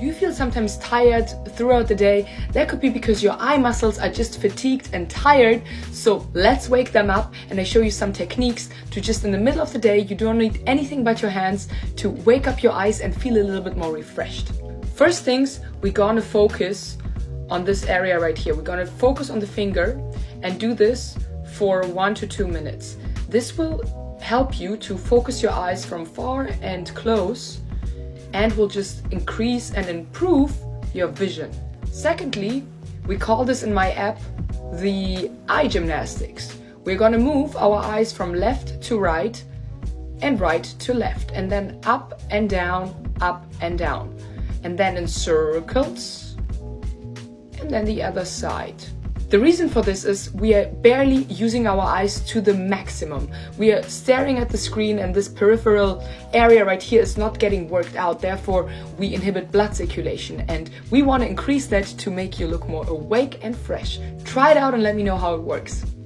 Do you feel sometimes tired throughout the day? That could be because your eye muscles are just fatigued and tired. So let's wake them up, and I show you some techniques to just in the middle of the day, you don't need anything but your hands to wake up your eyes and feel a little bit more refreshed. First things, we're gonna focus on this area right here. We're gonna focus on the finger and do this for 1 to 2 minutes. This will help you to focus your eyes from far and close, and will just increase and improve your vision. Secondly, we call this in my app the eye gymnastics. We're gonna move our eyes from left to right and right to left, and then up and down, and then in circles, and then the other side. The reason for this is we are barely using our eyes to the maximum. We are staring at the screen, and this peripheral area right here is not getting worked out. Therefore, we inhibit blood circulation, and we want to increase that to make you look more awake and fresh. Try it out and let me know how it works.